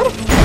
Oh!